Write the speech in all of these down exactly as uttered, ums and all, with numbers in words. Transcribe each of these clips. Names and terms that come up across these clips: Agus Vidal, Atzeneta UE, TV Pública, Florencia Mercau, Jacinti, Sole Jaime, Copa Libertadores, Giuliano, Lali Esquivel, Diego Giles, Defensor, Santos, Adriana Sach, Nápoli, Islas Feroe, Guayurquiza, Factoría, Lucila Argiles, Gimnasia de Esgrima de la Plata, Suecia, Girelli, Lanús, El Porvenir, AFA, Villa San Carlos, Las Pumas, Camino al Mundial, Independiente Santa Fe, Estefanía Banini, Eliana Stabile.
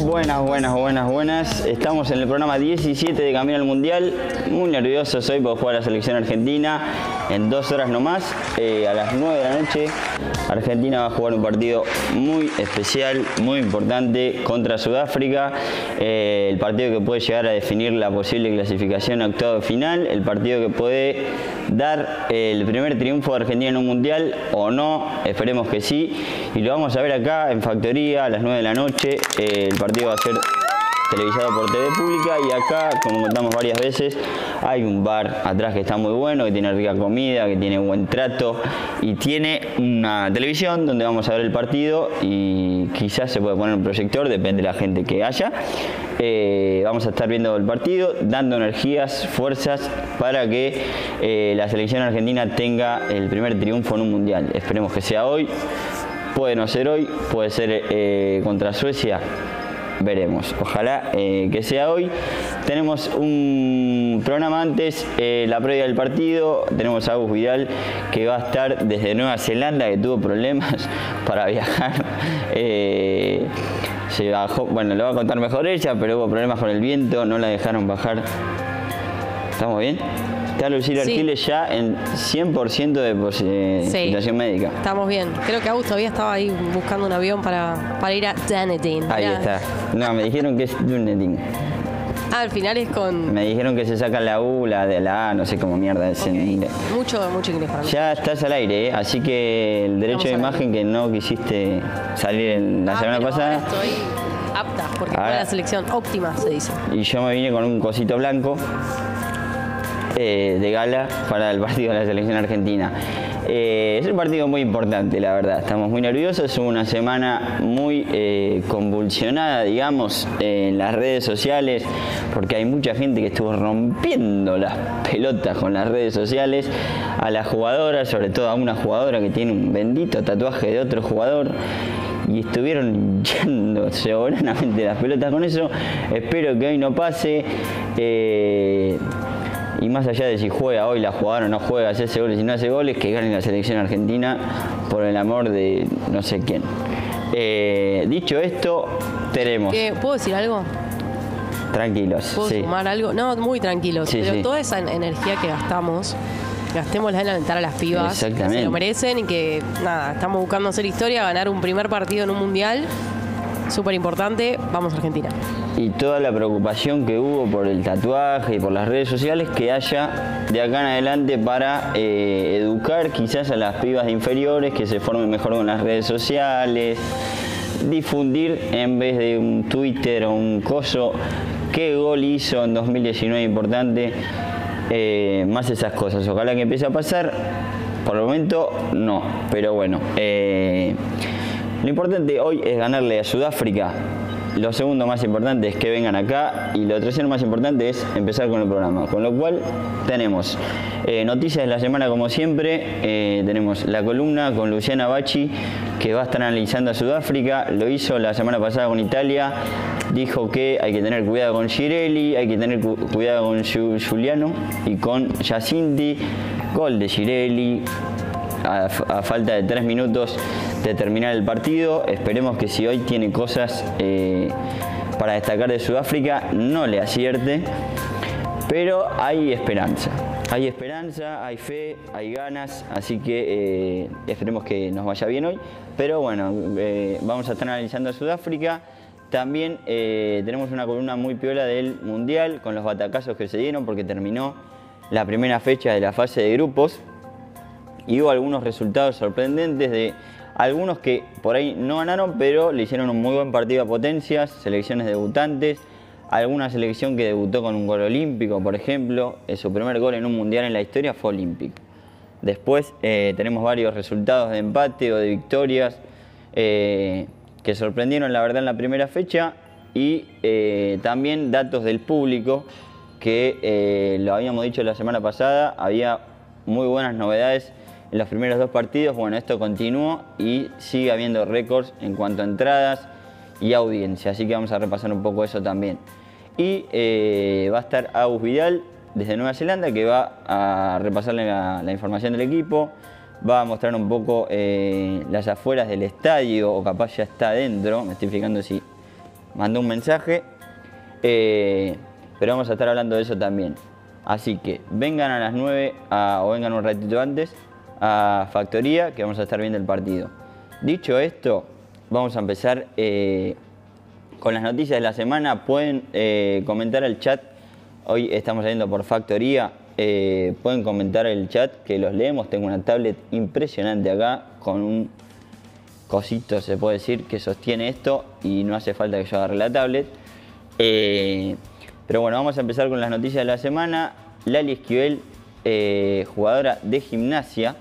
Buenas, buenas, buenas, buenas. Estamos en el programa diecisiete de Camino al Mundial. Muy nervioso soy por jugar a la selección argentina en dos horas nomás. Eh, a las nueve de la noche Argentina va a jugar un partido muy especial, muy importante contra Sudáfrica. Eh, el partido que puede llegar a definir la posible clasificación a octavo de final. El partido que puede dar el primer triunfo de Argentina en un Mundial o no. Esperemos que sí. Y lo vamos a ver acá en Factoría a las nueve de la noche. Eh, el partido va a ser televisado por T V Pública y acá, como contamos varias veces, hay un bar atrás que está muy bueno, que tiene rica comida, que tiene buen trato y tiene una televisión donde vamos a ver el partido y quizás se puede poner un proyector, depende de la gente que haya. Eh, vamos a estar viendo el partido, dando energías, fuerzas para que eh, la selección argentina tenga el primer triunfo en un mundial. Esperemos que sea hoy, puede no ser hoy, puede ser eh, contra Suecia. Veremos, ojalá eh, que sea hoy. Tenemos un programa antes, eh, la previa del partido. Tenemos a Agus Vidal, que va a estar desde Nueva Zelanda, que tuvo problemas para viajar. Eh, se bajó, bueno, lo va a contar mejor ella, pero hubo problemas con el viento, no la dejaron bajar. ¿Estamos bien? Está Lucila Argiles sí. Ya en cien por ciento de eh, sí. Situación médica. Estamos bien. Creo que Agus todavía estaba ahí buscando un avión para, para ir a Dunedin. Ahí está. No, me dijeron que es Dunedin. Ah, al final es con... Me dijeron que se saca la U, la de la A, no sé cómo mierda es okay. En inglés. Mucho, mucho inglés para mí. Ya estás al aire, ¿eh? Así que el derecho de imagen que no quisiste salir en la ah, semana pasada... Estoy apta, porque fue la selección óptima, se dice. Y yo me vine con un cosito blanco. Eh, de gala para el partido de la selección argentina. Eh, es un partido muy importante, la verdad. Estamos muy nerviosos. Hubo una semana muy eh, convulsionada, digamos, eh, en las redes sociales, porque hay mucha gente que estuvo rompiendo las pelotas con las redes sociales. A las jugadoras, sobre todo a una jugadora que tiene un bendito tatuaje de otro jugador. Y estuvieron hinchando soberanamente las pelotas con eso. Espero que hoy no pase. Eh, Y más allá de si juega hoy la jugadora o no juega, si hace goles y no hace goles, que gane la selección argentina por el amor de no sé quién. Eh, dicho esto, tenemos... ¿Qué? ¿Puedo decir algo? Tranquilos. ¿Puedo sí. sumar algo? No, muy tranquilos. Sí, pero sí. Toda esa energía que gastamos, gastémosla en alentar a las pibas. Exactamente. Que se lo merecen y que, nada, estamos buscando hacer historia, ganar un primer partido en un mundial. Súper importante, vamos a Argentina. Y toda la preocupación que hubo por el tatuaje y por las redes sociales que haya de acá en adelante para eh, educar quizás a las pibas de inferiores que se formen mejor con las redes sociales, difundir en vez de un Twitter o un coso qué gol hizo en dos mil diecinueve importante, eh, más esas cosas. Ojalá que empiece a pasar, por el momento no, pero bueno. Eh, Lo importante hoy es ganarle a Sudáfrica. Lo segundo más importante es que vengan acá. Y lo tercero más importante es empezar con el programa. Con lo cual tenemos eh, noticias de la semana como siempre. Eh, tenemos la columna con Luciana Bacci, que va a estar analizando a Sudáfrica. Lo hizo la semana pasada con Italia. Dijo que hay que tener cuidado con Girelli, hay que tener cu cuidado con Giuliano y con Jacinti. Gol de Girelli. A, a falta de tres minutos de terminar el partido. Esperemos que si hoy tiene cosas eh, para destacar de Sudáfrica, no le acierte. Pero hay esperanza. Hay esperanza, hay fe, hay ganas. Así que eh, esperemos que nos vaya bien hoy. Pero bueno, eh, vamos a estar analizando a Sudáfrica. También eh, tenemos una columna muy piola del Mundial con los batacazos que se dieron porque terminó la primera fecha de la fase de grupos. Y hubo algunos resultados sorprendentes de algunos que por ahí no ganaron, pero le hicieron un muy buen partido a potencias, selecciones debutantes, alguna selección que debutó con un gol olímpico, por ejemplo, su primer gol en un mundial en la historia fue olímpico. Después eh, tenemos varios resultados de empate o de victorias eh, que sorprendieron la verdad en la primera fecha y eh, también datos del público que eh, lo habíamos dicho la semana pasada, había muy buenas novedades en los primeros dos partidos. Bueno, esto continuó y sigue habiendo récords en cuanto a entradas y audiencia. Así que vamos a repasar un poco eso también. Y eh, va a estar Agus Vidal desde Nueva Zelanda, que va a repasarle la, la información del equipo. Va a mostrar un poco eh, las afueras del estadio, o capaz ya está adentro. Me estoy fijando si mandó un mensaje, eh, pero vamos a estar hablando de eso también. Así que vengan a las nueve a, o vengan un ratito antes a Factoría, que vamos a estar viendo el partido. Dicho esto, vamos a empezar eh, con las noticias de la semana. Pueden eh, comentar el chat. Hoy estamos saliendo por Factoría. Eh, pueden comentar el chat, que los leemos. Tengo una tablet impresionante acá con un cosito, se puede decir, que sostiene esto y no hace falta que yo agarre la tablet. Eh, Pero bueno, vamos a empezar con las noticias de la semana. Lali Esquivel, eh, jugadora de Gimnasia,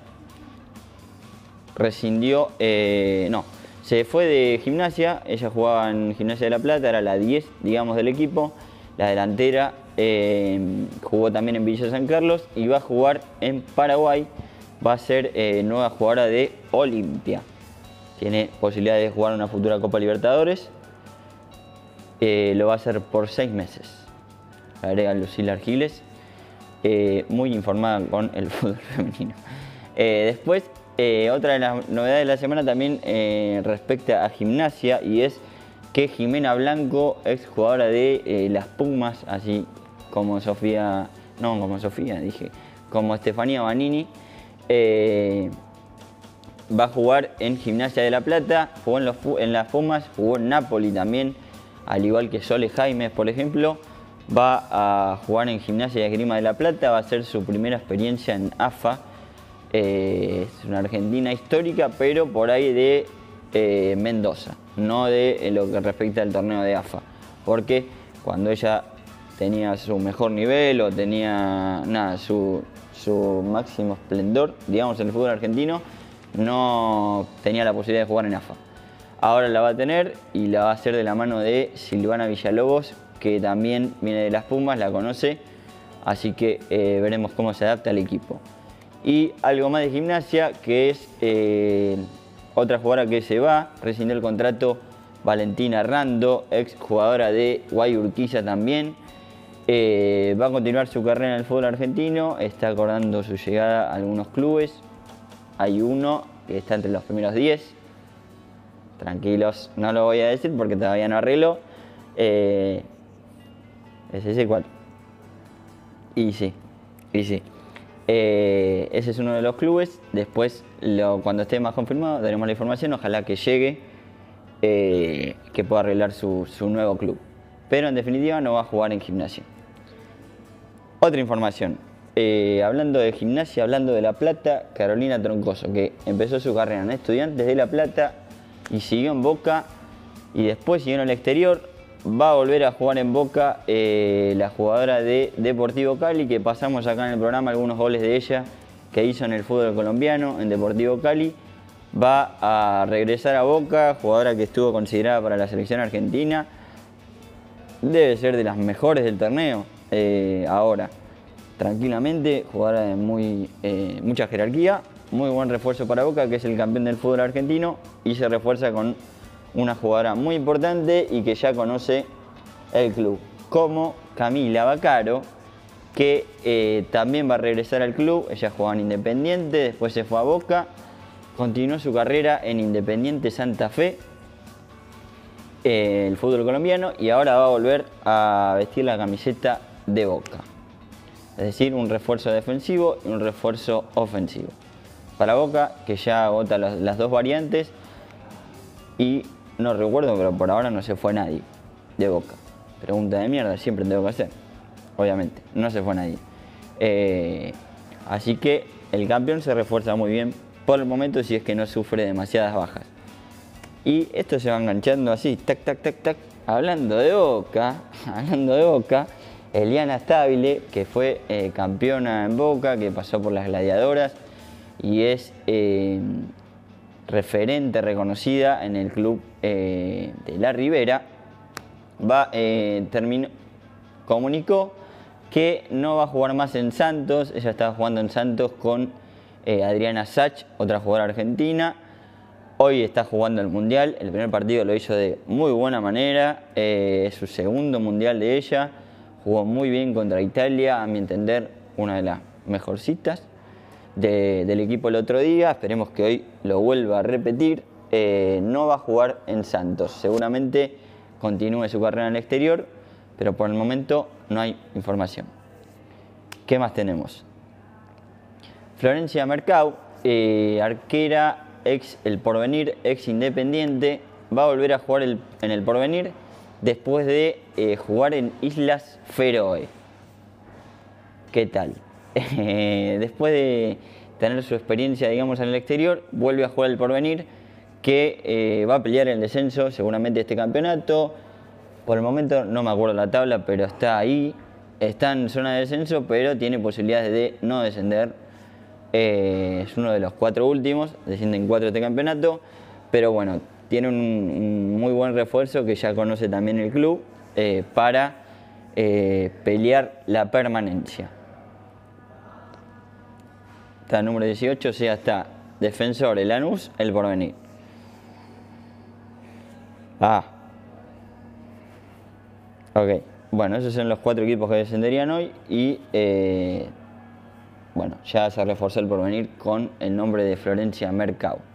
rescindió, eh, no, se fue de Gimnasia. Ella jugaba en Gimnasia de la Plata, era la diez, digamos, del equipo, la delantera. Eh, jugó también en Villa San Carlos y va a jugar en Paraguay. Va a ser eh, nueva jugadora de Olimpia. Tiene posibilidad de jugar una futura Copa Libertadores. Eh, lo va a hacer por seis meses. Agrega Lucila Argiles, eh, muy informada con el fútbol femenino. Eh, después, eh, otra de las novedades de la semana también eh, respecta a Gimnasia, y es que Jimena Blanco, exjugadora de eh, Las Pumas, así como Sofía, no como Sofía, dije, como Estefanía Banini, eh, va a jugar en Gimnasia de la Plata, jugó en, los, en Las Pumas, jugó en Nápoli también, al igual que Sole Jaime, por ejemplo. Va a jugar en Gimnasia de Esgrima de la Plata, va a ser su primera experiencia en A F A. Eh, es una argentina histórica, pero por ahí de eh, Mendoza, no de eh, lo que respecta al torneo de A F A. Porque cuando ella tenía su mejor nivel o tenía nada, su, su máximo esplendor, digamos, en el fútbol argentino, no tenía la posibilidad de jugar en A F A. Ahora la va a tener y la va a hacer de la mano de Silvana Villalobos, que también viene de Las Pumas, la conoce, así que eh, veremos cómo se adapta al equipo. Y algo más de Gimnasia, que es eh, otra jugadora que se va, rescindió el contrato Valentina Rando, ex jugadora de Guayurquiza también. Eh, va a continuar su carrera en el fútbol argentino, está acordando su llegada a algunos clubes. Hay uno que está entre los primeros diez. Tranquilos, no lo voy a decir porque todavía no arreglo. Eh, Es ese cual. Y sí, y sí. Eh, ese es uno de los clubes. Después, lo, cuando esté más confirmado, daremos la información. Ojalá que llegue, eh, que pueda arreglar su, su nuevo club. Pero en definitiva no va a jugar en Gimnasia. Otra información. Eh, hablando de Gimnasia, hablando de La Plata, Carolina Troncoso, que empezó su carrera en Estudiantes de La Plata y siguió en Boca y después siguió en el exterior. Va a volver a jugar en Boca, eh, la jugadora de Deportivo Cali, que pasamos acá en el programa algunos goles de ella que hizo en el fútbol colombiano, en Deportivo Cali. Va a regresar a Boca, jugadora que estuvo considerada para la selección argentina. Debe ser de las mejores del torneo, eh, ahora, tranquilamente, jugadora de muy, eh, mucha jerarquía. Muy buen refuerzo para Boca, que es el campeón del fútbol argentino, y se refuerza con una jugadora muy importante y que ya conoce el club, como Camila Baccaro, que eh, también va a regresar al club. Ella jugaba en Independiente, después se fue a Boca, continuó su carrera en Independiente Santa Fe, eh, el fútbol colombiano, y ahora va a volver a vestir la camiseta de Boca. Es decir, un refuerzo defensivo y un refuerzo ofensivo para Boca, que ya agota las, las dos variantes. Y no recuerdo, pero por ahora no se fue nadie de Boca. Pregunta de mierda, siempre tengo que hacer. Obviamente, no se fue nadie. Eh, así que el campeón se refuerza muy bien por el momento, si es que no sufre demasiadas bajas. Y esto se va enganchando así, tac, tac, tac, tac. Hablando de Boca, hablando de Boca, Eliana Stabile, que fue eh, campeona en Boca, que pasó por las Gladiadoras y es... Eh, referente reconocida en el club eh, de La Ribera, va, eh, terminó, comunicó que no va a jugar más en Santos. Ella estaba jugando en Santos con eh, Adriana Sach, otra jugadora argentina. Hoy está jugando el Mundial, el primer partido lo hizo de muy buena manera, eh, es su segundo Mundial de ella, jugó muy bien contra Italia, a mi entender una de las mejorcitas De, del equipo el otro día. Esperemos que hoy lo vuelva a repetir. Eh, no va a jugar en Santos, seguramente continúe su carrera en el exterior, pero por el momento no hay información. ¿Qué más tenemos? Florencia Mercau, eh, arquera, ex El Porvenir, ex Independiente, va a volver a jugar el, en El Porvenir después de eh, jugar en Islas Feroe. ¿Qué tal? Después de tener su experiencia, digamos, en el exterior, vuelve a jugar El Porvenir, que eh, va a pelear el descenso seguramente este campeonato. Por el momento no me acuerdo la tabla, pero está ahí, está en zona de descenso, pero tiene posibilidades de no descender. Eh, es uno de los cuatro últimos, descienden cuatro este campeonato, pero bueno, tiene un, un muy buen refuerzo que ya conoce también el club eh, para eh, pelear la permanencia. Está el número dieciocho, o sea, está Defensor, el Lanús, El Porvenir. Ah, ok, bueno, esos son los cuatro equipos que descenderían hoy y eh, bueno, ya se reforzó El Porvenir con el nombre de Florencia Mercau.